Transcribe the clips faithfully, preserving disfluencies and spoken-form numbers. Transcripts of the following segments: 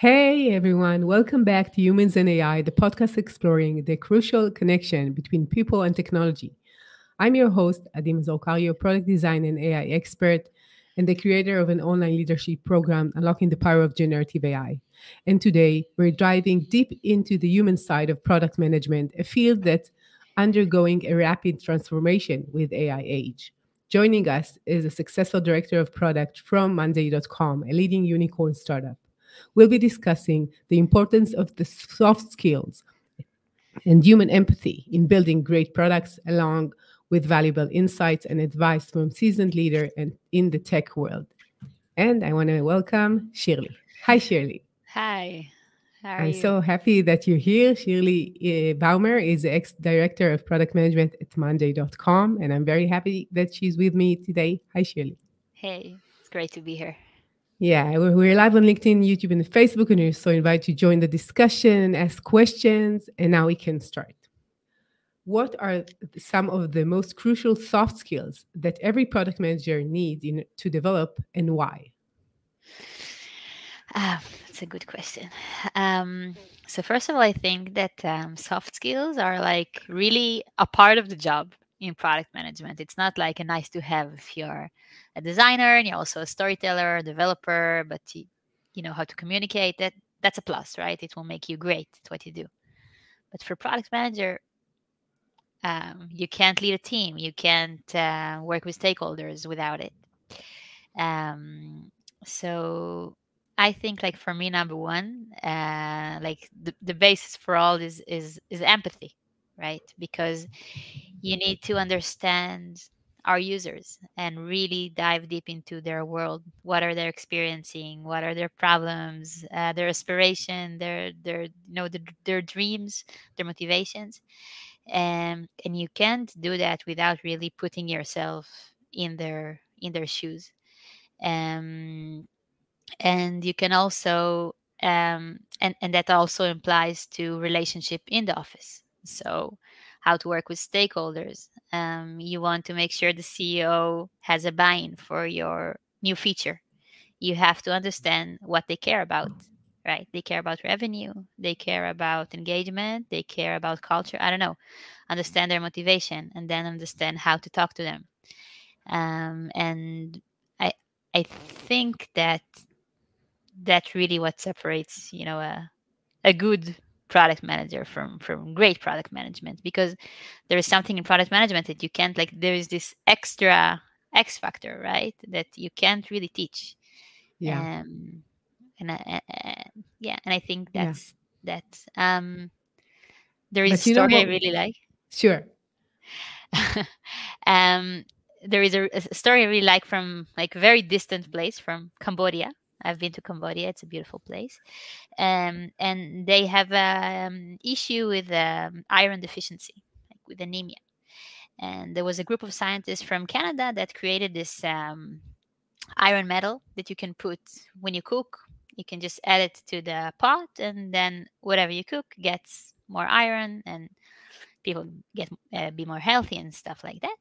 Hey everyone, welcome back to Humans and A I, the podcast exploring the crucial connection between people and technology. I'm your host, Adi Mazor Kario, product design and A I expert, and the creator of an online leadership program, Unlocking the Power of Generative A I. And today, we're diving deep into the human side of product management, a field that's undergoing a rapid transformation with A I age. Joining us is a successful director of product from Monday dot com, a leading unicorn startup. We'll be discussing the importance of the soft skills and human empathy in building great products, along with valuable insights and advice from seasoned leader and in the tech world. And I want to welcome Shirley. Hi, Shirley. Hi. How are I'm you? So happy that you're here. Shirley Baumer is the ex-director of product management at Monday dot com, and I'm very happy that she's with me today. Hi, Shirley. Hey, it's great to be here. Yeah, we're live on LinkedIn, YouTube, and Facebook, and we're so invited to join the discussion, ask questions, and now we can start. What are some of the most crucial soft skills that every product manager needs in, to develop, and why? Um, that's a good question. Um, so first of all, I think that um, soft skills are like really a part of the job in product management. It's not like a nice to have if you're a designer and you're also a storyteller, a developer, but you, you know how to communicate. That that's a plus, right? It will make you great at what you do. But for product manager, um, you can't lead a team. You can't uh, work with stakeholders without it. Um, so I think, like for me, number one, uh, like the, the basis for all this is is empathy, right? Because you need to understand our users and really dive deep into their world. What are they experiencing? What are their problems, uh, their aspiration, their, their, you know, the, their dreams, their motivations. Um, and you can't do that without really putting yourself in their, in their shoes. Um, and you can also, um, and, and that also implies to relationship in the office. So how to work with stakeholders. Um, you want to make sure the C E O has a buy-in for your new feature. You have to understand what they care about, right? They care about revenue. They care about engagement. They care about culture. I don't know. Understand their motivation and then understand how to talk to them. Um, and I I think that that's really what separates, you know, a, a good product manager from from great product management, because there is something in product management that you can't, like there is this extra X factor, right, that you can't really teach. Yeah. Um, and I, uh, yeah, and I think that's yeah. that. Um, there is a story I really like. Sure. um, there is a, a story I really like from like a very distant place, from Cambodia. I've been to Cambodia. It's a beautiful place. Um, and they have an um, issue with um, iron deficiency, like with anemia. And there was a group of scientists from Canada that created this um, iron metal that you can put when you cook. You can just add it to the pot, and then whatever you cook gets more iron, and people get uh, be more healthy and stuff like that.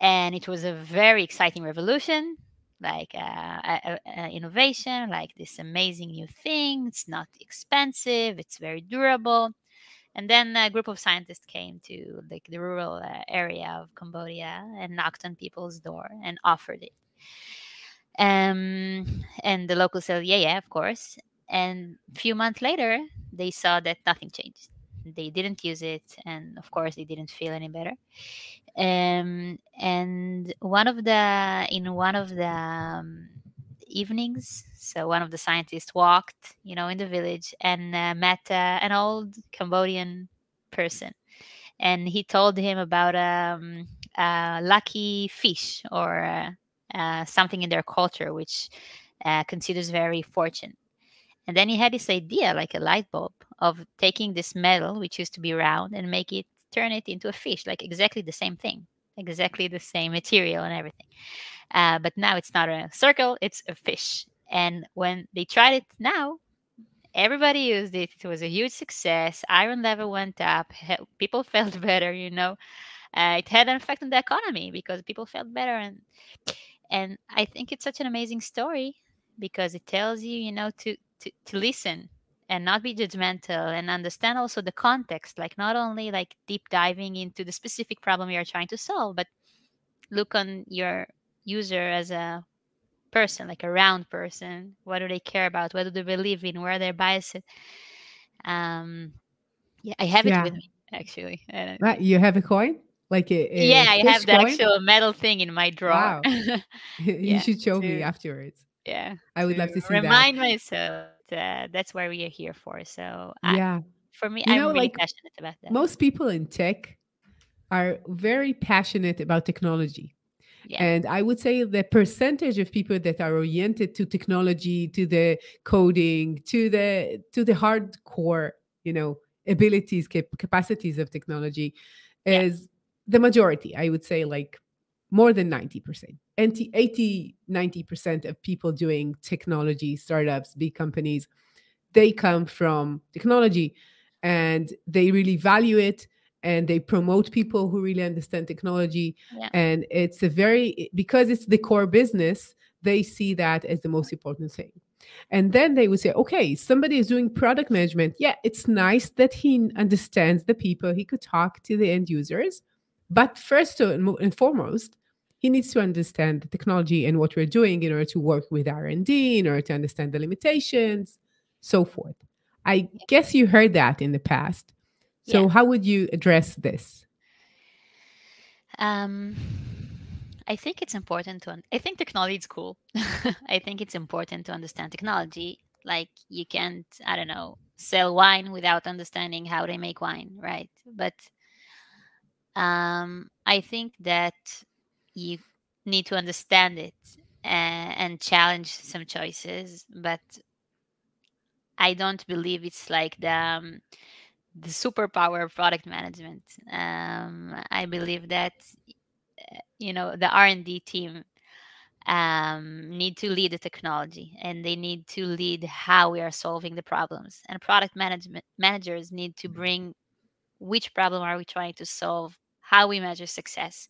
And it was a very exciting revolution. Like uh, uh, uh, innovation, like this amazing new thing. It's not expensive. It's very durable. And then a group of scientists came to like the rural uh, area of Cambodia and knocked on people's door and offered it. Um, and the locals said, yeah, yeah, of course. And a few months later, they saw that nothing changed. They didn't use it, and of course they didn't feel any better. Um, and one of the in one of the um, evenings, so one of the scientists walked, you know, in the village and uh, met uh, an old Cambodian person, and he told him about um, a lucky fish or uh, uh, something in their culture which uh, considers very fortunate. And then he had this idea, like a light bulb, of taking this metal, which used to be round, and make it, turn it into a fish, like exactly the same thing, exactly the same material and everything. Uh, but now it's not a circle, it's a fish. And when they tried it now, everybody used it. It was a huge success. Iron level went up. People felt better, you know. Uh, it had an effect on the economy because people felt better. And, and I think it's such an amazing story because it tells you, you know, to to, to listen and not be judgmental and understand also the context, like not only like deep diving into the specific problem you're trying to solve, but look on your user as a person, like a round person. What do they care about? What do they believe in? Where are their biases? Um, yeah, I have it yeah. with me, actually. Right. You have a coin? Like a, a yeah, I have the coin? Actual metal thing in my drawer. Wow. you yeah, should show to, me afterwards. Yeah. I would love to see remind that. Remind myself that that's what we are here for. So yeah, I, for me, you I'm know, really like, passionate about that. Most people in tech are very passionate about technology. Yeah. And I would say the percentage of people that are oriented to technology, to the coding, to the to the hardcore, you know, abilities, cap capacities of technology is yeah. the majority. I would say like more than ninety percent, eighty, ninety percent of people doing technology, startups, big companies, they come from technology and they really value it. And they promote people who really understand technology. Yeah. And it's a very, because it's the core business, they see that as the most important thing. And then they would say, okay, somebody is doing product management. Yeah, it's nice that he understands the people. He could talk to the end users. But first and foremost, he needs to understand the technology and what we're doing in order to work with R and D, in order to understand the limitations, so forth. I guess you heard that in the past. So yeah. how would you address this? Um, I think it's important to, I think technology is cool. I think it's important to understand technology. Like you can't, I don't know, sell wine without understanding how they make wine, right? But um, I think that you need to understand it and, and challenge some choices. But I don't believe it's like the... Um, the superpower of product management. Um, I believe that, you know, the R and D team um, need to lead the technology and they need to lead how we are solving the problems. And product management managers need to bring which problem are we trying to solve, how we measure success.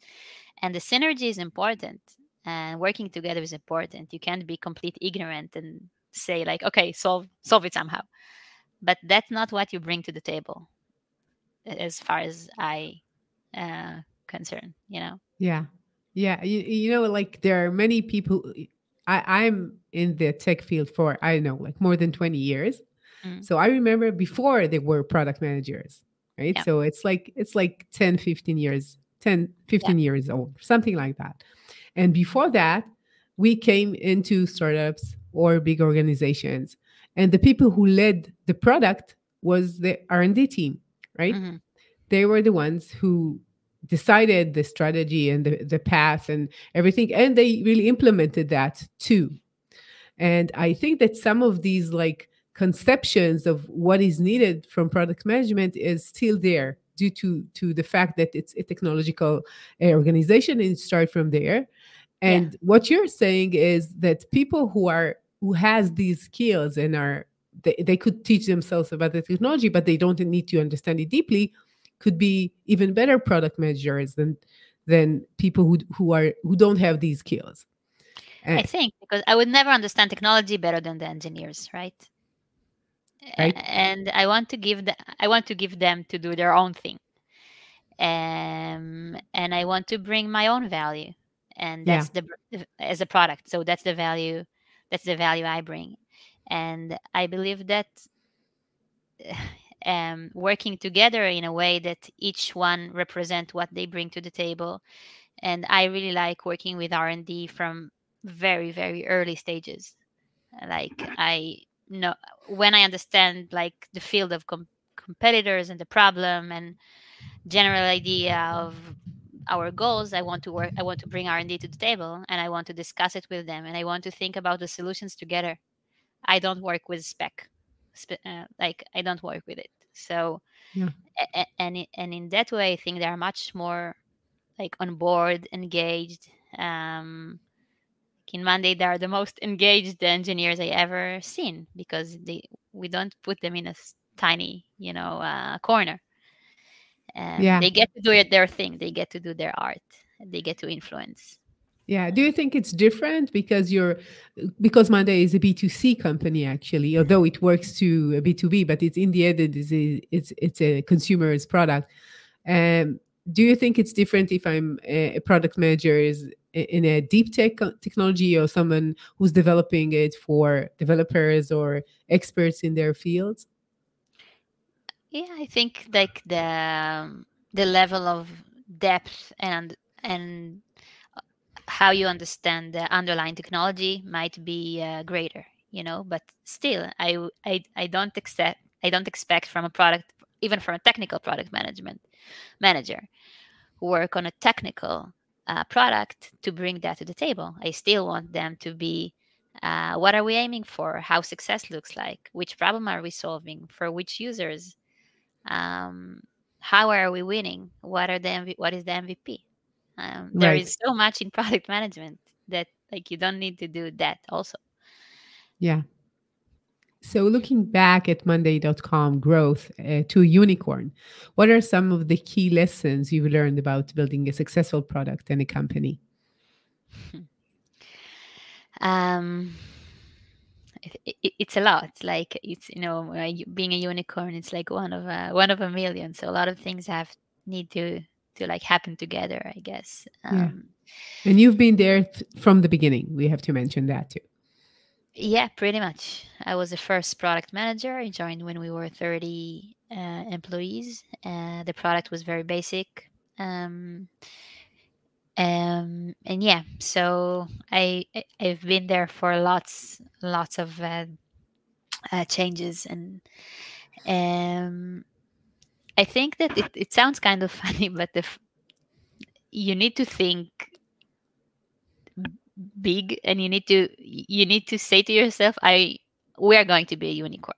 And the synergy is important and working together is important. You can't be completely ignorant and say like, okay, solve, solve it somehow. But that's not what you bring to the table, as far as I uh, concerned, you know? Yeah. Yeah. You, you know, like there are many people, I, I'm in the tech field for, I don't know, like more than twenty years. Mm. So I remember before they were product managers, right? Yeah. So it's like, it's like ten, fifteen years, ten, fifteen yeah. years old, something like that. And before that, we came into startups or big organizations. And the people who led the product was the R and D team, right? Mm-hmm. They were the ones who decided the strategy and the, the path and everything. And they really implemented that too. And I think that some of these like conceptions of what is needed from product management is still there due to, to the fact that it's a technological uh, organization and start from there. And yeah. what you're saying is that people who are who has these skills and are, they, they could teach themselves about the technology, but they don't need to understand it deeply, could be even better product managers than than people who who are who don't have these skills. And I think because I would never understand technology better than the engineers, right? right? And I want to give the I want to give them to do their own thing, um, and I want to bring my own value, and that's yeah. the as a product. So that's the value. That's the value I bring. And I believe that um, working together in a way that each one represent what they bring to the table. And I really like working with R and D from very, very early stages. Like I know when I understand like the field of com competitors and the problem and general idea of our goals, I want to work, I want to bring R and D to the table and I want to discuss it with them. And I want to think about the solutions together. I don't work with spec, spe uh, like I don't work with it. So, yeah. a and, and in that way, I think they are much more like on board, engaged. Um, in Monday, they are the most engaged engineers I ever seen because they, we don't put them in a tiny, you know, uh, corner. Um, yeah. They get to do it, their thing. They get to do their art. They get to influence. Yeah. Do you think it's different because you're, because Monday is a B two C company, actually, although it works to a B two B, but it's in the end, it is a, it's it's a consumer's product. Um, do you think it's different if I'm a product manager is in a deep tech technology or someone who's developing it for developers or experts in their fields? Yeah, I think like the the level of depth and and how you understand the underlying technology might be uh, greater, you know. But still, I, I I don't accept I don't expect from a product, even from a technical product management manager who work on a technical uh, product, to bring that to the table. I still want them to be, uh, what are we aiming for? How success looks like? Which problem are we solving for which users? Um, how are we winning? What are the M V- what is the M V P? Um, there right. is so much in product management that like you don't need to do that also. Yeah. So looking back at Monday dot com growth uh, to unicorn, what are some of the key lessons you've learned about building a successful product and a company? um, it, it, it's a lot. Like it's, you know, being a unicorn, it's like one of a, one of a million. So a lot of things have need to. to like happen together, I guess. Um, yeah. And you've been there th- from the beginning. We have to mention that too. Yeah, pretty much. I was the first product manager. I joined when we were thirty uh, employees. Uh, the product was very basic. Um, um, and yeah, so I, I've been there for lots, lots of uh, uh, changes. And um, I think that it, it sounds kind of funny, but the f- you need to think big, and you need to you need to say to yourself, "I we are going to be a unicorn."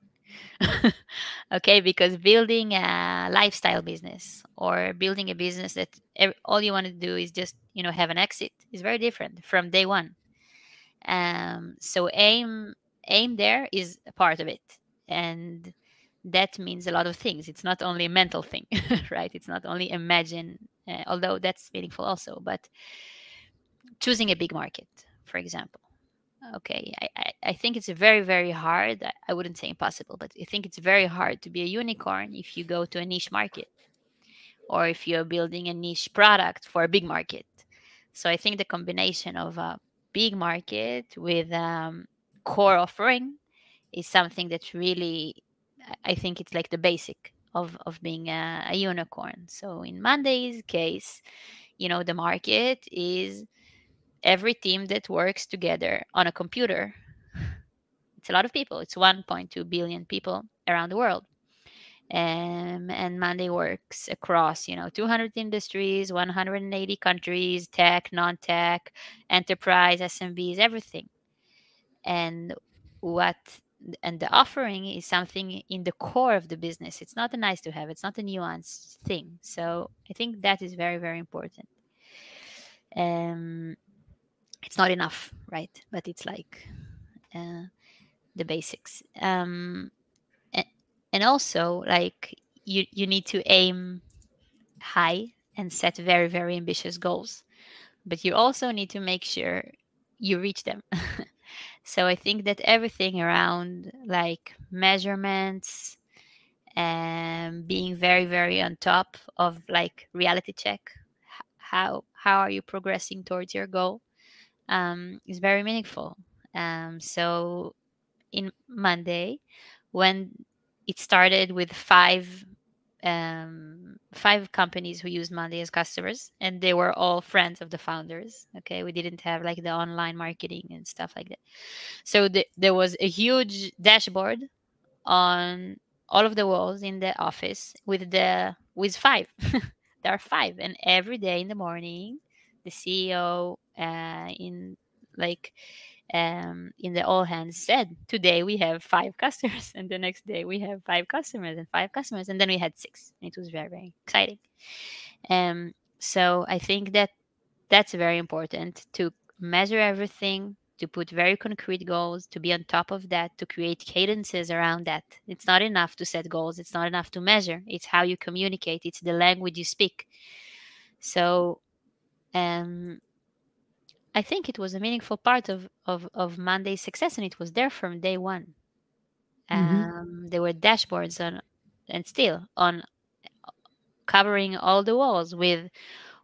Okay, because building a lifestyle business or building a business that every, all you want to do is just you know have an exit is very different from day one. Um, so aim aim there is a part of it, and that means a lot of things. It's not only a mental thing, right? It's not only imagine, uh, although that's meaningful also, but choosing a big market, for example. Okay, I, I, I think it's very, very hard. I wouldn't say impossible, but I think it's very hard to be a unicorn if you go to a niche market or if you're building a niche product for a big market. So I think the combination of a big market with um, core offering is something that really... I think it's like the basic of, of being a, a unicorn. So in Monday's case, you know, the market is every team that works together on a computer. It's a lot of people. It's one point two billion people around the world. Um, and Monday works across, you know, two hundred industries, one hundred eighty countries, tech, non-tech, enterprise, S M Bs, everything. And what... And the offering is something in the core of the business. It's not a nice to have. It's not a nuanced thing. So I think that is very, very important. Um, it's not enough, right? But it's like uh, the basics. Um, and, and also, like, you, you need to aim high and set very, very ambitious goals. But you also need to make sure you reach them. So I think that everything around like measurements and being very, very on top of like reality check, how how are you progressing towards your goal, um, is very meaningful. Um, so in Monday, when it started with five um, five companies who used Monday as customers, and they were all friends of the founders. Okay. We didn't have like the online marketing and stuff like that. So the, there was a huge dashboard on all of the walls in the office with the, with five, there are five. And every day in the morning, the C E O, uh, in like, um, in the all hands said, today we have five customers, and the next day we have five customers and five customers. And then we had six. It was very, very exciting. Um, so I think that that's very important to measure everything, to put very concrete goals, to be on top of that, to create cadences around that. It's not enough to set goals. It's not enough to measure. It's how you communicate. It's the language you speak. So, um, I think it was a meaningful part of, of, of Monday's success, and it was there from day one. Mm-hmm. Um, there were dashboards on, and still on covering all the walls with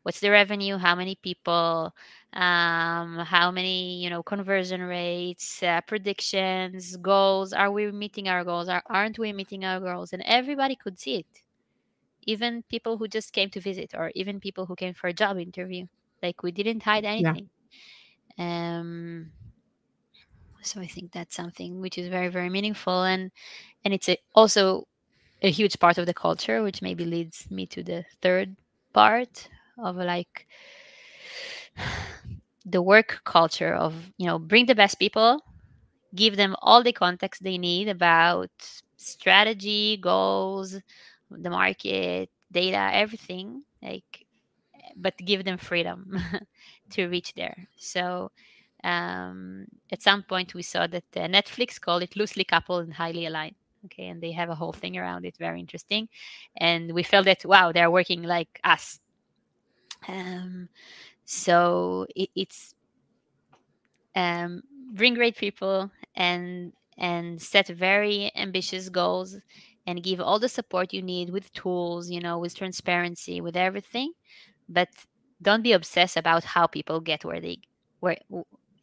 what's the revenue, how many people, um, how many, you know, conversion rates, uh, predictions, goals. Are we meeting our goals? Are, aren't we meeting our goals? And everybody could see it. Even people who just came to visit, or even people who came for a job interview. Like, we didn't hide anything. Yeah. Um, so I think that's something which is very, very meaningful. And, and it's a, also a huge part of the culture, which maybe leads me to the third part of, like, the work culture of, you know, bring the best people, give them all the context they need about strategy, goals, the market, data, everything, like, but give them freedom to reach there. So um, at some point we saw that uh, Netflix called it loosely coupled and highly aligned. Okay. And they have a whole thing around it. Very interesting. And we felt that, wow, they're working like us. Um, so it, it's um, bring great people and, and set very ambitious goals, and give all the support you need with tools, you know, with transparency, with everything. But don't be obsessed about how people get where they, where,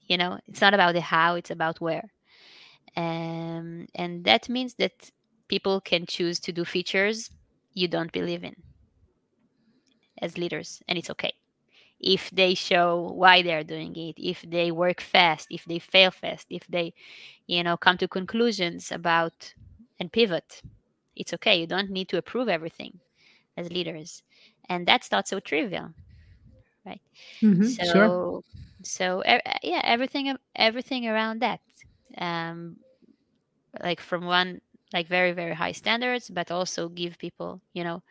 you know, it's not about the how, it's about where. Um, and that means that people can choose to do features you don't believe in as leaders. And it's okay. If they show why they're doing it, if they work fast, if they fail fast, if they, you know, come to conclusions about and pivot. It's okay. You don't need to approve everything as leaders. And that's not so trivial, right? Mm-hmm, so, sure. so er, yeah, everything, everything around that, um, like from one, like very, very high standards, but also give people, you know,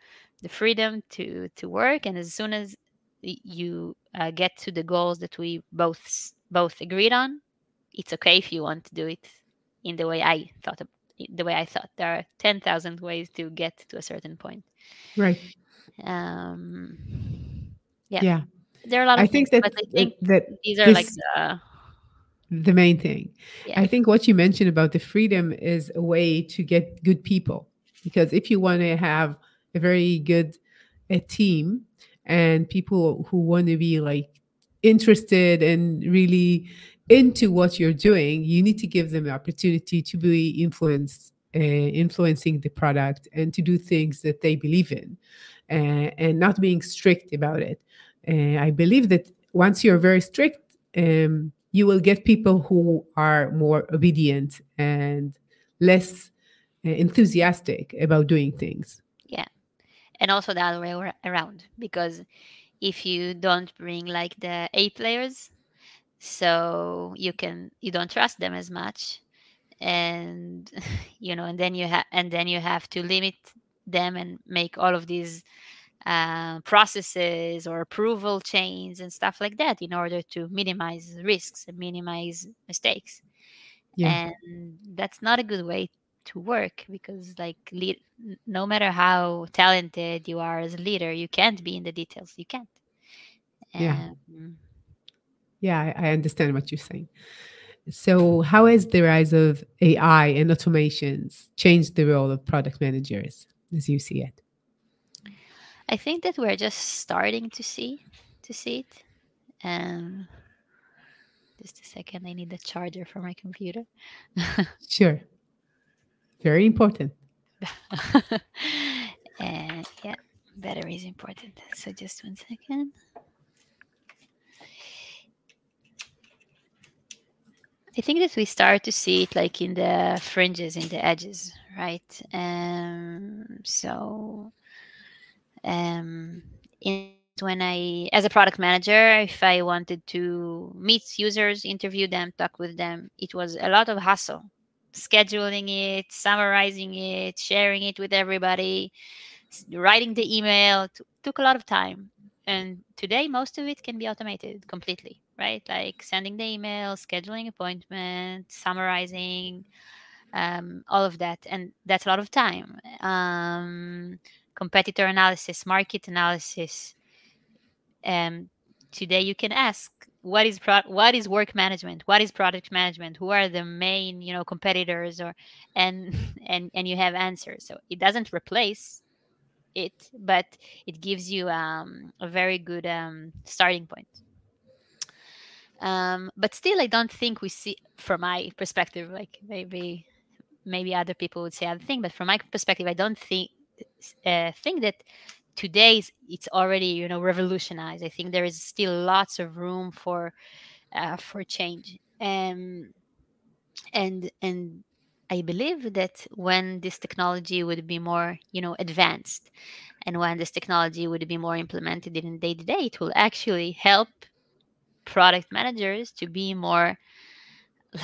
the freedom to, to work. And as soon as you uh, get to the goals that we both, both agreed on, it's okay if you want to do it in the way I thought about. The way I thought there are ten thousand ways to get to a certain point. Right. Um, yeah. Yeah. There are a lot of I things, think that, but I think that these are like the, the main thing. Yeah. I think what you mentioned about the freedom is a way to get good people, because if you want to have a very good a team and people who want to be like interested and really into what you're doing, you need to give them the opportunity to be influenced, uh, influencing the product, and to do things that they believe in, uh, and not being strict about it. Uh, I believe that once you're very strict, um, you will get people who are more obedient and less uh, enthusiastic about doing things. Yeah. And also the other way around, because if you don't bring like the A players, so you can you don't trust them as much, and you know, and then you have and then you have to limit them and make all of these uh, processes or approval chains and stuff like that in order to minimize risks and minimize mistakes. Yeah. And that's not a good way to work, because like lead, no matter how talented you are as a leader, you can't be in the details. You can't. Yeah. Um, Yeah, I understand what you're saying. So how has the rise of A I and automations changed the role of product managers as you see it? I think that we're just starting to see to see it. Um, just a second, I need a charger for my computer. Sure. Very important. uh, yeah, battery is important. So just one second. I think that we start to see it like in the fringes, in the edges, right? Um, so um, in, when I, as a product manager, if I wanted to meet users, interview them, talk with them, it was a lot of hustle, scheduling it, summarizing it, sharing it with everybody, writing the email. It took a lot of time. And today, most of it can be automated completely, right? Like sending the email, scheduling appointment, summarizing, um, all of that. And that's a lot of time. Um, competitor analysis, market analysis. Um, today, you can ask what is pro what is work management, what is product management, who are the main, you know, competitors, or and and and you have answers. So it doesn't replace it, but it gives you um, a very good um, starting point. Um, but still, I don't think we see, from my perspective, like maybe maybe other people would say other thing, but from my perspective, I don't think uh, think that today it's already, you know, revolutionized. I think there is still lots of room for uh, for change, um, and and. I believe that when this technology would be more, you know, advanced, and when this technology would be more implemented in day-to-day, it will actually help product managers to be more,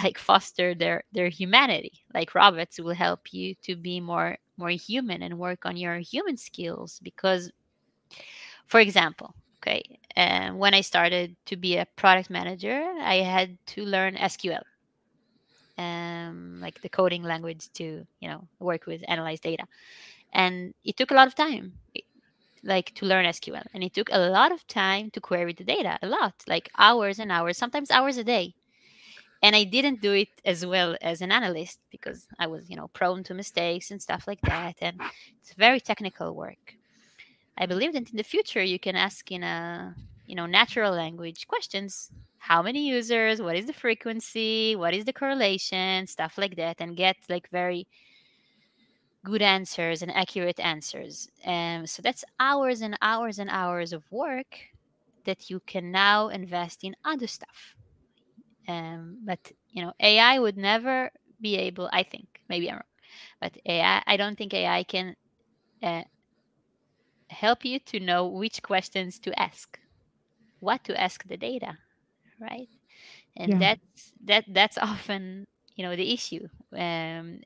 like, foster their their humanity. Like robots will help you to be more more human and work on your human skills. Because, for example, okay, uh, when I started to be a product manager, I had to learn S Q L. Um, like the coding language to, you know, work with, analyze data. And it took a lot of time, like, to learn S Q L. And it took a lot of time to query the data, a lot, like hours and hours, sometimes hours a day. And I didn't do it as well as an analyst because I was, you know, prone to mistakes and stuff like that. And it's very technical work. I believe that in the future, you can ask in a, you know, natural language questions. How many users, what is the frequency, what is the correlation, stuff like that, and get, like, very good answers and accurate answers. Um, so that's hours and hours and hours of work that you can now invest in other stuff. Um, but, you know, A I would never be able, I think, maybe I'm wrong, but A I, I don't think A I can uh, help you to know which questions to ask, what to ask the data. Right, and yeah. that's that. That's often, you know, the issue. Um,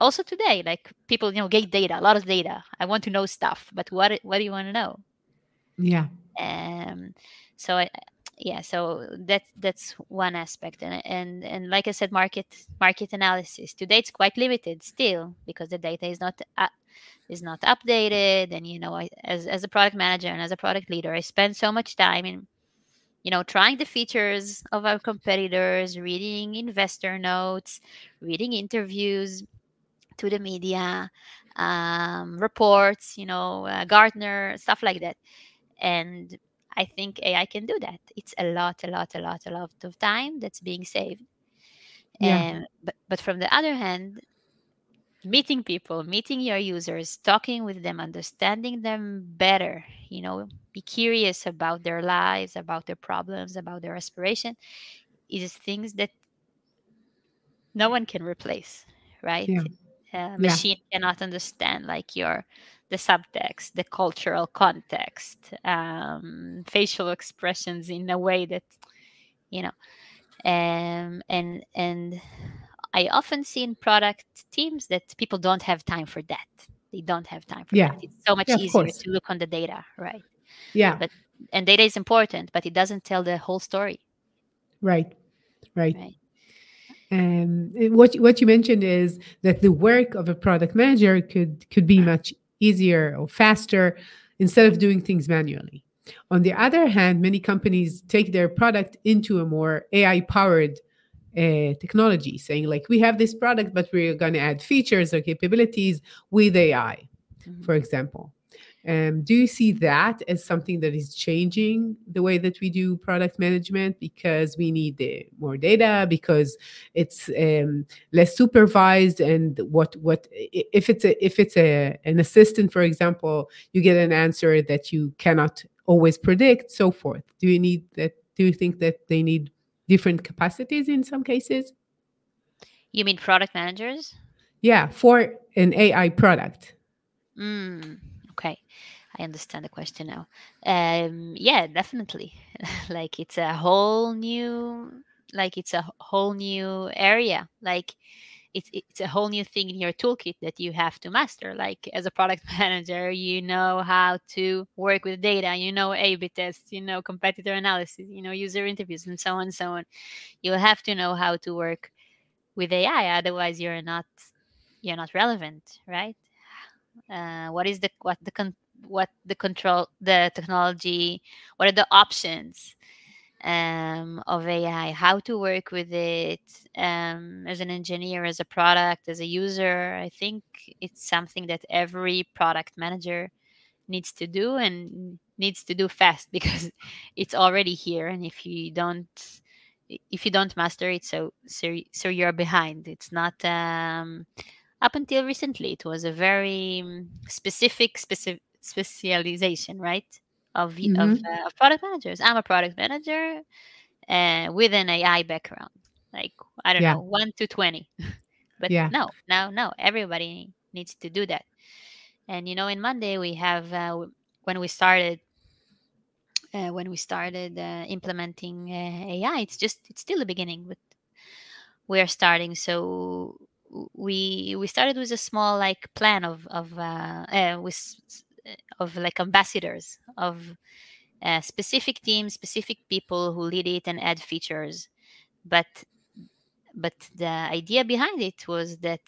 also today, like, people, you know, get data, a lot of data. I want to know stuff, but what what do you want to know? Yeah. Um. So I, yeah. So that's that's one aspect, and and and like I said, market market analysis today it's quite limited still because the data is not up, is not updated, and, you know, I, as as a product manager and as a product leader, I spend so much time in, you know, trying the features of our competitors, reading investor notes, reading interviews to the media, um, reports, you know, uh, Gartner, stuff like that. And I think A I can do that. It's a lot, a lot, a lot, a lot of time that's being saved. Yeah. Um, but, but from the other hand, meeting people, meeting your users, talking with them, understanding them better, you know, be curious about their lives, about their problems, about their aspiration, is things that no one can replace, right? Yeah. Uh, machine yeah. cannot understand, like, your, the subtext, the cultural context, um, facial expressions in a way that, you know, um, and, and, I often see in product teams that people don't have time for that. They don't have time for yeah. that. It's so much yeah, easier course. to look on the data, right? Yeah. But and data is important, but it doesn't tell the whole story. Right, right. right. Um, what what you mentioned is that the work of a product manager could could be much easier or faster instead of doing things manually. On the other hand, many companies take their product into a more A I-powered Uh, technology, saying, like, we have this product, but we're going to add features or capabilities with A I, mm-hmm. for example. Um, do you see that as something that is changing the way that we do product management because we need uh, more data, because it's um, less supervised, and what what if it's a, if it's a an assistant, for example, you get an answer that you cannot always predict, so forth. Do you need that? Do you think that they need different capacities in some cases? You mean product managers? Yeah, for an A I product. Mm, okay, I understand the question now. Um, yeah, definitely. Like, it's a whole new, like it's a whole new area. Like, it's it's a whole new thing in your toolkit that you have to master. Like, as a product manager, you know how to work with data. You know A B tests. You know competitor analysis. You know user interviews, and so on, so on. You'll have to know how to work with A I. Otherwise, you're not you're not relevant, right? Uh, what is the what the con what the control the technology? What are the options? um, of A I, how to work with it um, as an engineer, as a product, as a user. I think it's something that every product manager needs to do, and needs to do fast, because it's already here. And if you don't, if you don't master it, so so, so you're behind. It's not um, up until recently. It was a very specific specific specialization, right? Of mm-hmm. of, uh, of product managers. I'm a product manager uh, with an A I background. Like I don't yeah. know, one to twenty. But yeah. no, no, no. Everybody needs to do that. And you know, in Monday we have uh, when we started. Uh, when we started uh, implementing uh, A I, it's just it's still the beginning, but we are starting. So we we started with a small like plan of of uh, uh, with of like ambassadors of uh, specific teams, specific people who lead it and add features. But but the idea behind it was that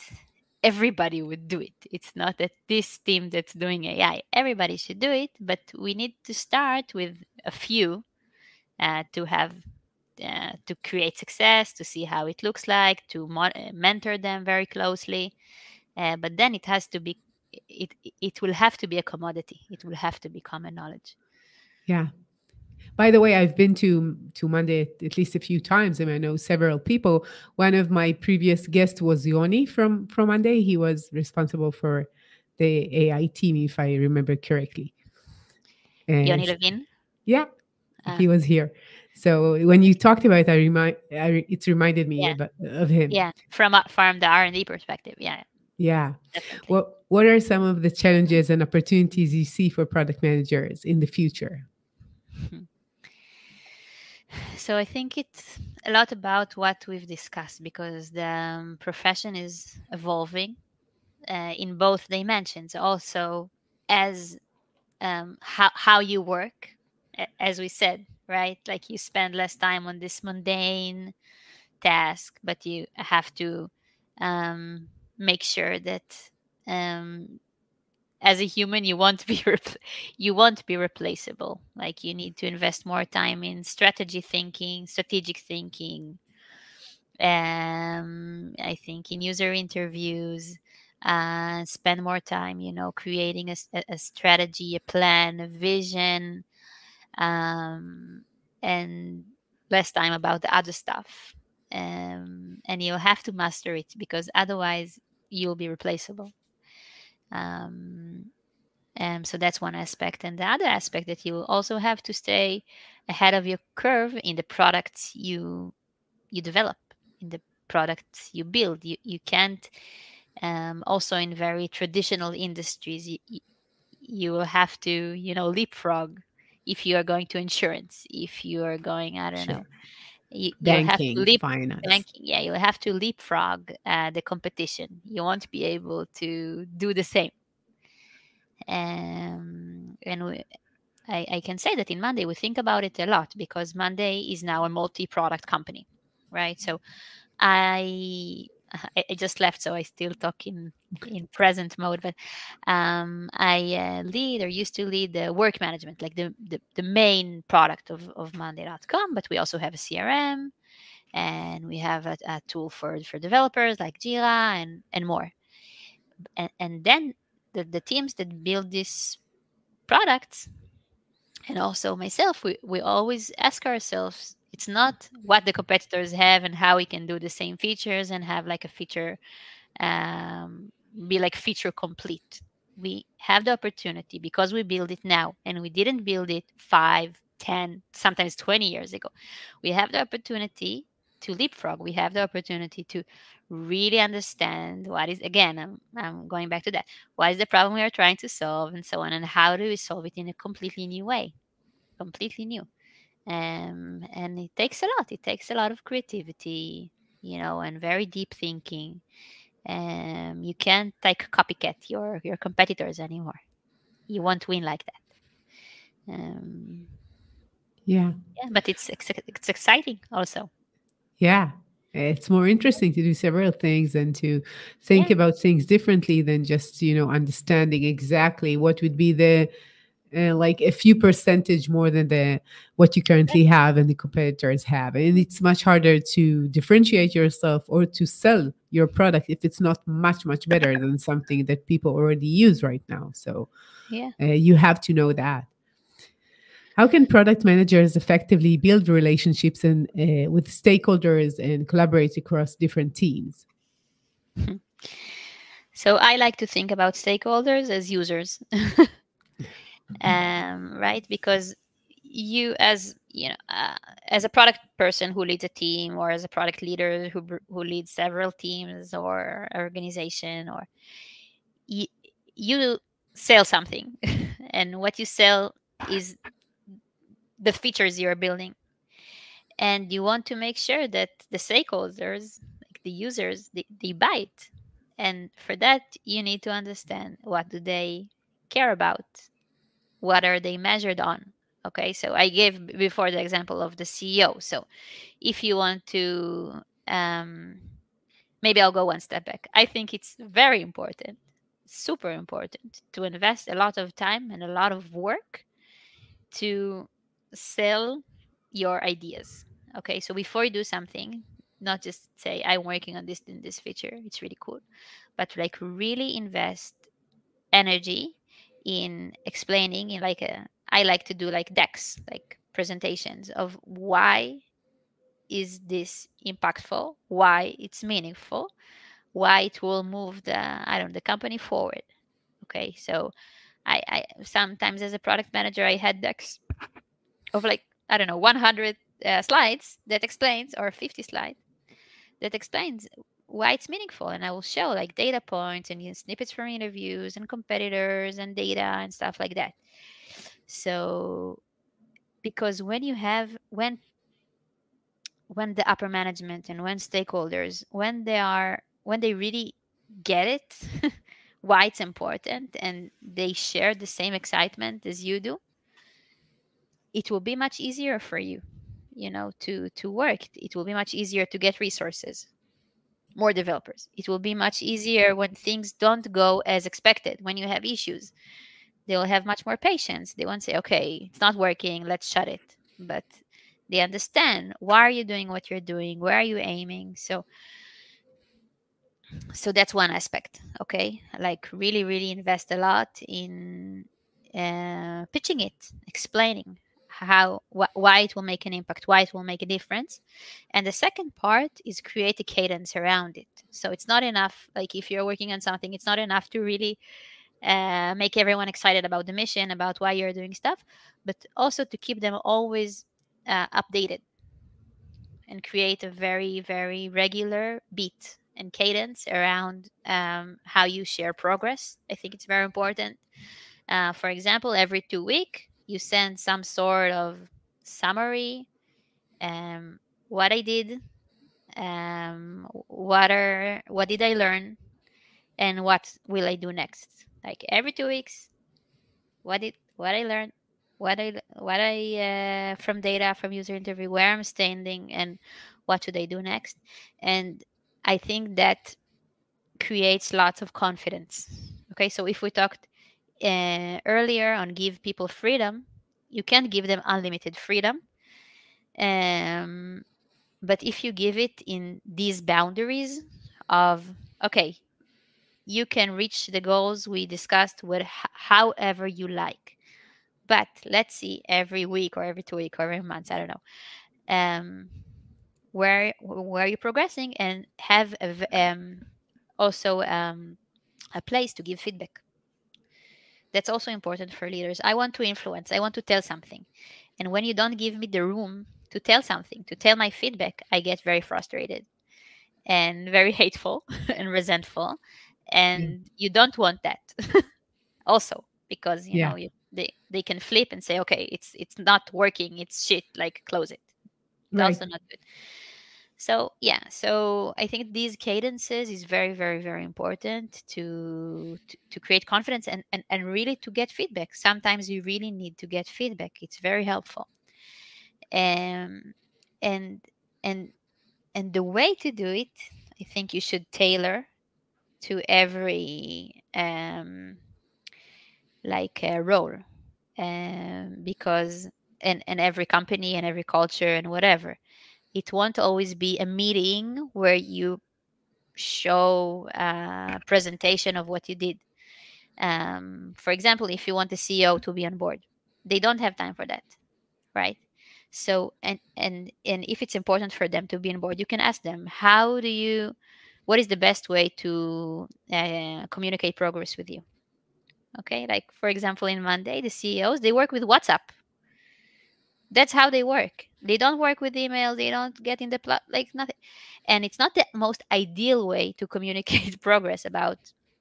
everybody would do it. It's not that this team that's doing A I, everybody should do it, but we need to start with a few uh, to have, uh, to create success, to see how it looks like, to mo- mentor them very closely. Uh, but then it has to be, it, it will have to be a commodity. It will have to be common knowledge. Yeah. By the way, I've been to to Monday at least a few times, and I know several people. One of my previous guests was Yoni from, from Monday. He was responsible for the A I team, if I remember correctly. And Yoni Levin? Yeah, uh, he was here. So when you talked about it, I remind, I, it's reminded me yeah. about, of him. Yeah, from, from the R and D perspective, yeah. Yeah. Definitely. Well, what are some of the challenges and opportunities you see for product managers in the future? Mm-hmm. So I think it's a lot about what we've discussed, because the um, profession is evolving uh, in both dimensions. Also, as um, how how you work, as we said, right? Like you spend less time on this mundane task, but you have to um, make sure that um, as a human, you won't be repl- you won't be replaceable. Like you need to invest more time in strategy thinking, strategic thinking. Um, I think in user interviews, uh, spend more time, you know, creating a, a strategy, a plan, a vision, um, and less time about the other stuff. Um, and you'll have to master it, because otherwise you'll be replaceable. Um, and so that's one aspect. And the other aspect that you will also have to stay ahead of your curve in the products you you develop, in the products you build. You you can't um, also in very traditional industries, you, you will have to, you know, leapfrog if you are going to insurance, if you are going, I don't sure. know. You, banking, have to leap, finance. Banking, yeah, you'll have to leapfrog uh, the competition. You won't be able to do the same. Um, and we, I, I can say that in Monday, we think about it a lot, because Monday is now a multi-product company, right? So I I just left, so I still talk in, in present mode, but um, I uh, lead or used to lead the work management, like the, the, the main product of, of Monday dot com, but we also have a C R M, and we have a, a tool for, for developers like Jira and, and more. And, and then the, the teams that build these products, and also myself, we, we always ask ourselves, it's not what the competitors have and how we can do the same features and have like a feature, um, be like feature complete. We have the opportunity because we build it now, and we didn't build it five, ten, sometimes twenty years ago. We have the opportunity to leapfrog. We have the opportunity to really understand what is, again, I'm, I'm going back to that. What is the problem we are trying to solve, and so on, and how do we solve it in a completely new way, completely new. Um, and it takes a lot. It takes a lot of creativity, you know, and very deep thinking. Um, you can't like copycat your, your competitors anymore. You won't win like that. Um, yeah. Yeah, but it's it's exciting also. Yeah, it's more interesting to do several things and to think yeah. about things differently than just, you know, understanding exactly what would be the uh, like a few percentage more than the what you currently have and the competitors have. And it's much harder to differentiate yourself or to sell your product if it's not much, much better than something that people already use right now. So yeah, uh, you have to know that. How can product managers effectively build relationships and uh, with stakeholders and collaborate across different teams? Mm-hmm. So I like to think about stakeholders as users, um, right? Because you, as you know, uh, as a product person who leads a team, or as a product leader who who leads several teams or organization, or you, you sell something, and what you sell is the features you're building, and you want to make sure that the stakeholders, like the users, they, they buy it. And for that, you need to understand, what do they care about? What are they measured on? Okay, so I gave before the example of the C E O. So if you want to, um, maybe I'll go one step back. I think it's very important, super important, to invest a lot of time and a lot of work to sell your ideas. Okay, so before you do something, not just say, I'm working on this in this feature, it's really cool, but like really invest energy in explaining, in like a, I like to do like decks, like presentations of why is this impactful, why it's meaningful, why it will move the, I don't know, the company forward. Okay, so I, I sometimes as a product manager, I had decks of like, I don't know, one hundred uh, slides that explains, or fifty slides, that explains why it's meaningful. And I will show like data points and, you know, snippets from interviews and competitors and data and stuff like that. So, because when you have, when, when the upper management and when stakeholders, when they are, when they really get it, why it's important, and they share the same excitement as you do, it will be much easier for you, you know, to, to work. It will be much easier to get resources, more developers. It will be much easier when things don't go as expected, when you have issues. They will have much more patience. They won't say, okay, it's not working, let's shut it. But they understand, why are you doing what you're doing? Where are you aiming? So, so that's one aspect, okay? Like really, really invest a lot in uh, pitching it, explaining how, wh why it will make an impact, why it will make a difference. And the second part is create a cadence around it. So it's not enough, like if you're working on something, it's not enough to really uh, make everyone excited about the mission, about why you're doing stuff, but also to keep them always uh, updated and create a very, very regular beat and cadence around um, how you share progress. I think it's very important. Uh, for example, every two weeks, you send some sort of summary, um, what I did, um, what are, what did I learn, and what will I do next? Like every two weeks, what did, what I learned, what I, what I uh, from data, from user interview, where I'm standing, and what should I do next? And I think that creates lots of confidence. Okay, so if we talked Uh, earlier on, give people freedom, you can't give them unlimited freedom, um, but if you give it in these boundaries of, okay, you can reach the goals we discussed with however you like, but let's see every week or every two weeks or every month, I don't know, um, where where are you progressing, and have um, also um, a place to give feedback. That's also important for leaders. I want to influence. I want to tell something. And when you don't give me the room to tell something, to tell my feedback, I get very frustrated and very hateful and resentful. And mm. you don't want that also, because, you yeah. know, you, they, they can flip and say, okay, it's it's not working. It's shit. Like, close it. It's right. Also not good. So, yeah. So I think these cadences is very, very, very important to, to, to create confidence and, and, and really to get feedback. Sometimes you really need to get feedback. It's very helpful. Um, and, and, and the way to do it, I think you should tailor to every um, like a role. um, because and, and every company and every culture and whatever. It won't always be a meeting where you show a presentation of what you did. Um, for example, if you want the C E O to be on board, they don't have time for that, right? So, and, and, and if it's important for them to be on board, you can ask them, how do you, what is the best way to uh, communicate progress with you? Okay, like for example, in Monday, the C E Os, they work with WhatsApp. That's how they work. They don't work with email. They don't get in the plot, like nothing. And it's not the most ideal way to communicate progress about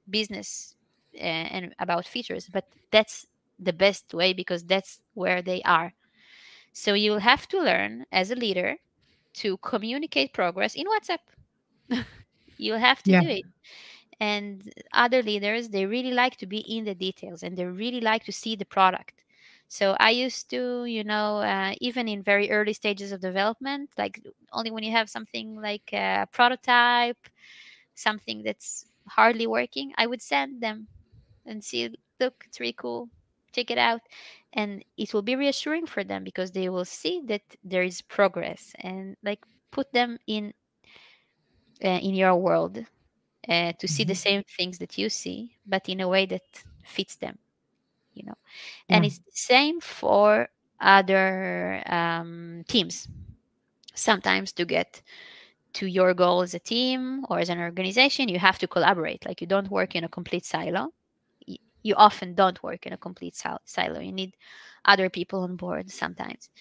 business and about features, but that's the best way because that's where they are. So you'll have to learn as a leader to communicate progress in WhatsApp. You'll have to yeah. do it. And other leaders, they really like to be in the details and they really like to see the product. So I used to, you know, uh, even in very early stages of development, like only when you have something like a prototype, something that's hardly working, I would send them and see, look, it's really cool. Check it out. And it will be reassuring for them because they will see that there is progress, and like put them in uh, in your world uh, to see mm-hmm. the same things that you see, but in a way that fits them, you know. And yeah. it's the same for other um, teams. Sometimes to get to your goal as a team or as an organization, you have to collaborate. Like you don't work in a complete silo. You often don't work in a complete silo. You need other people on board sometimes.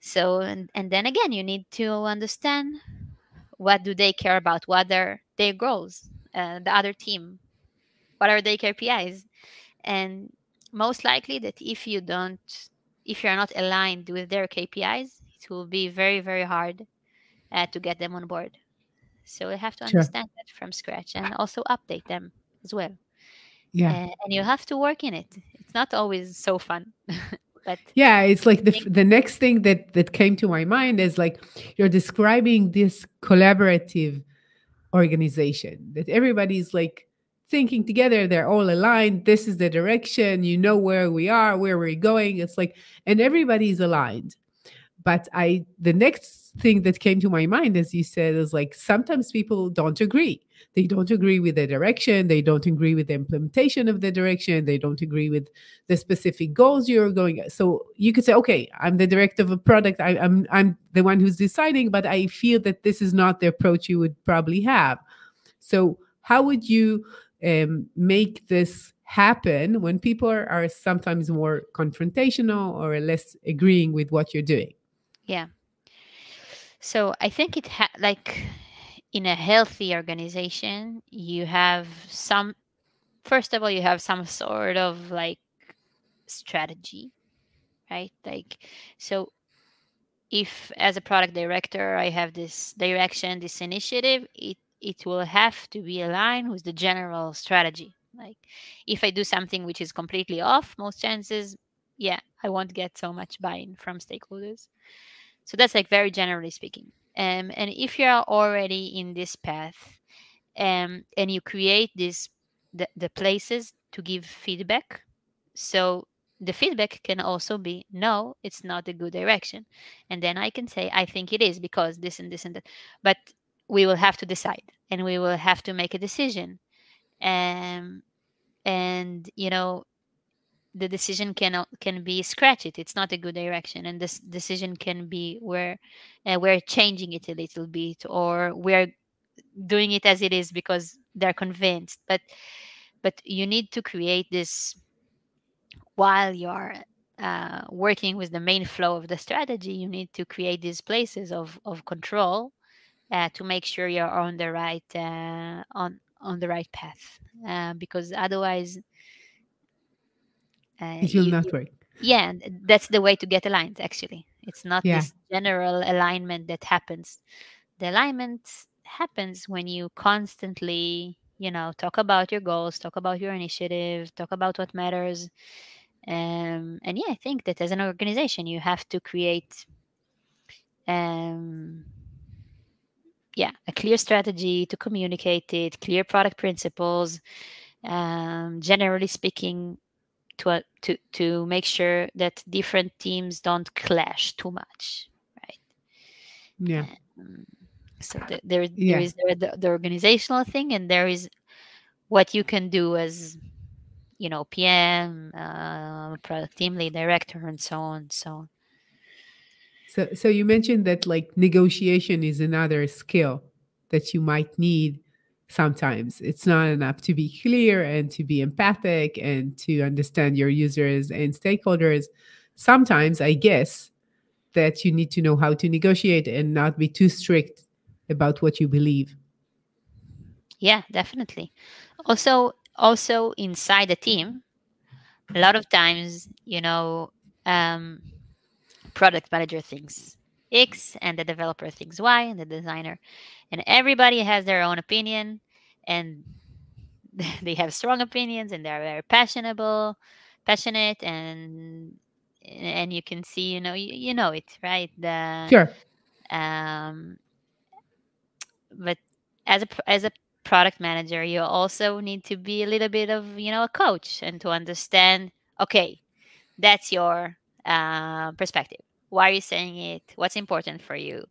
So, and, and then again, you need to understand what do they care about, what are their goals, uh, the other team, what are their K P Is. And most likely that if you don't, if you're not aligned with their K P Is, it will be very, very hard uh, to get them on board. So we have to understand sure. that from scratch and also update them as well. Yeah, uh, and you have to work in it. It's not always so fun, but yeah, it's like the the next thing that that came to my mind is like you're describing this collaborative organization that everybody's like thinking together. They're all aligned. This is the direction. You know where we are, where we're going. It's like, and everybody's aligned. But I, the next thing that came to my mind, as you said, is like sometimes people don't agree. They don't agree with the direction. They don't agree with the implementation of the direction. They don't agree with the specific goals you're going at. So you could say, okay, I'm the director of a product. I, I'm I'm the one who's deciding, but I feel that this is not the approach you would probably have. So how would you um, make this happen when people are, are sometimes more confrontational or less agreeing with what you're doing? Yeah. So I think it ha- like... in a healthy organization, you have some, first of all, you have some sort of like strategy, right? Like, so if as a product director, I have this direction, this initiative, it, it will have to be aligned with the general strategy. Like if I do something which is completely off, most chances, yeah, I won't get so much buy-in from stakeholders. So that's like very generally speaking. Um, and if you are already in this path um, and you create this, the, the places to give feedback, so the feedback can also be, no, it's not a good direction. And then I can say, I think it is because this and this and that. But we will have to decide and we will have to make a decision. Um, and, you know, the decision can can be scratch it. It's not a good direction, and this decision can be where uh, we're changing it a little bit, or we're doing it as it is because they're convinced. But but you need to create this while you are uh, working with the main flow of the strategy. You need to create these places of of control uh, to make sure you're on the right uh, on on the right path, uh, because otherwise. Uh, it will you, not work. Yeah, that's the way to get aligned, actually. It's not yeah. this general alignment that happens. The alignment happens when you constantly, you know, talk about your goals, talk about your initiative, talk about what matters. Um, and yeah, I think that as an organization, you have to create, um, yeah, a clear strategy to communicate it, clear product principles. Um, generally speaking, to uh, to to make sure that different teams don't clash too much, right? Yeah. Um, so the, there, yeah. there is the, the organizational thing, and there is what you can do as, you know, P M, uh, team lead, director, and so on, so on. So, so you mentioned that like negotiation is another skill that you might need sometimes. It's not enough to be clear and to be empathic and to understand your users and stakeholders. Sometimes I guess that you need to know how to negotiate and not be too strict about what you believe. Yeah, definitely. Also, also inside the team, a lot of times, you know, um, product manager thinks X and the developer thinks Y and the designer, and everybody has their own opinion, and they have strong opinions, and they're very passionable, passionate, and and you can see, you know, you, you know it, right? The, sure. Um, but as a as a product manager, you also need to be a little bit of, you know, a coach, and to understand, okay, that's your uh, perspective. Why are you saying it? What's important for you?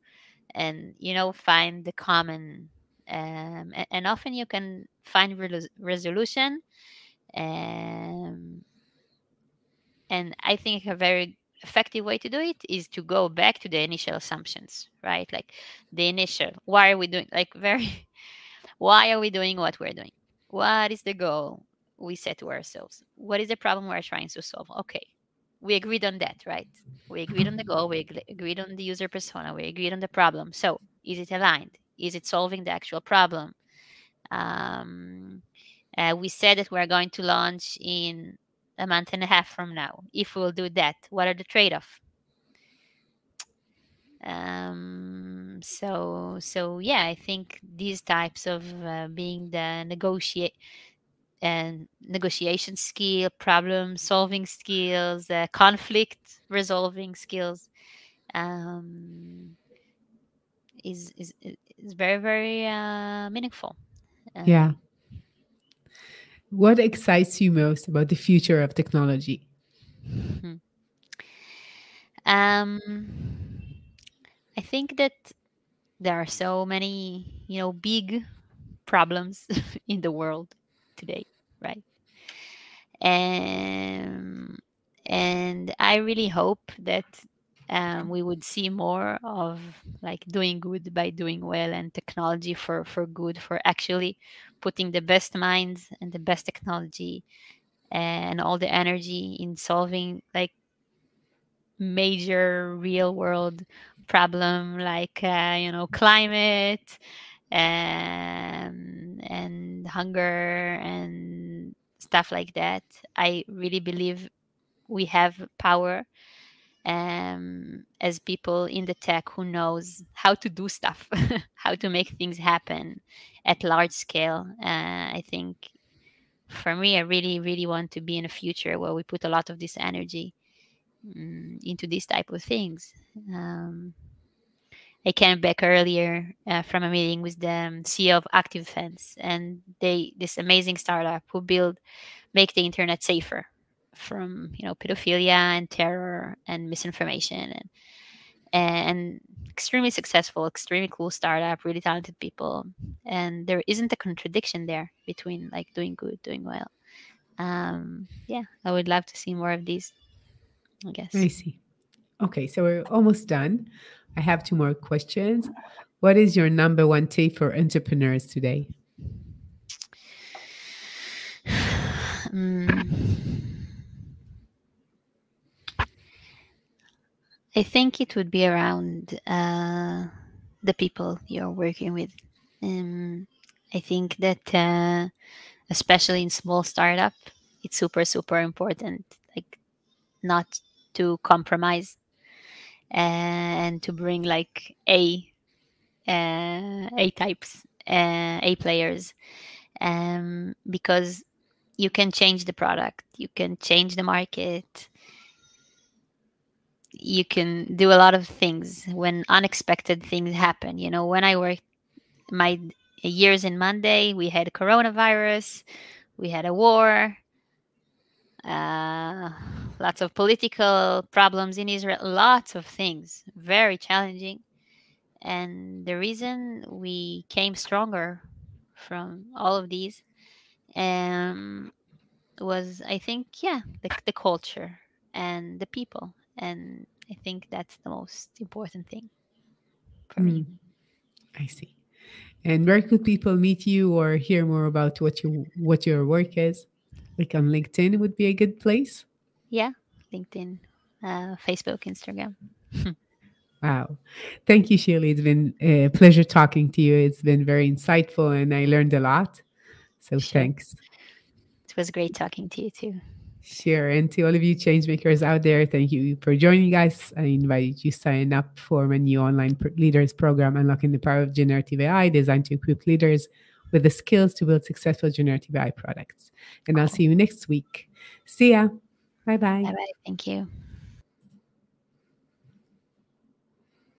And, you know, find the common, um, and, and often you can find re resolution. Um, and I think a very effective way to do it is to go back to the initial assumptions, right? Like the initial, why are we doing, like very... Why are we doing what we're doing? What is the goal we set to ourselves? What is the problem we're trying to solve? Okay, we agreed on that, right? We agreed on the goal, we agreed on the user persona, we agreed on the problem. So is it aligned? Is it solving the actual problem? Um, uh, we said that we're going to launch in a month and a half from now. If we'll do that, what are the trade-offs? Um, so, so yeah, I think these types of uh, being the negotiate and negotiation skill, problem solving skills, uh, conflict resolving skills, um, is, is, is very, very, uh, meaningful. Um, yeah. What excites you most about the future of technology? Mm-hmm. Um, I think that there are so many, you know, big problems in the world today, right? And, and I really hope that um, we would see more of like doing good by doing well, and technology for, for good, for actually putting the best minds and the best technology and all the energy in solving like major real world problem, like uh, you know, climate and and hunger and stuff like that. I really believe we have power um, as people in the tech who knows how to do stuff, how to make things happen at large scale. Uh, I think for me, I really, really want to be in a future where we put a lot of this energy into these type of things. Um, I came back earlier uh, from a meeting with the C E O of ActiveFence, and they this amazing startup who build make the internet safer from, you know, pedophilia and terror and misinformation, and and extremely successful, extremely cool startup, really talented people, and there isn't a contradiction there between like doing good, doing well. Um, yeah, I would love to see more of these, I guess. I see. Okay, so we're almost done. I have two more questions. What is your number one tip for entrepreneurs today? Um, I think it would be around uh, the people you're working with. Um, I think that uh, especially in small startup, it's super, super important, like not to compromise and to bring like A, uh, A types, uh, A players, um, because you can change the product, you can change the market, you can do a lot of things when unexpected things happen. You know, when I worked my years in Monday, we had coronavirus, we had a war. uh, lots of political problems in Israel, lots of things, very challenging. And the reason we came stronger from all of these um, was, I think, yeah, the, the culture and the people. And I think that's the most important thing for me. Mm, I see. And where could people meet you or hear more about what you what your work is? Like on LinkedIn would be a good place. Yeah, LinkedIn, uh, Facebook, Instagram. Wow. Thank you, Shirley. It's been a pleasure talking to you. It's been very insightful and I learned a lot. So sure. Thanks. It was great talking to you too. Sure. And to all of you changemakers out there, thank you for joining us. I invite you to sign up for my new online leaders program, Unlocking the Power of Generative A I, designed to equip leaders with the skills to build successful generative A I products. And I'll see you next week. See ya. Bye-bye. Bye-bye. Thank you.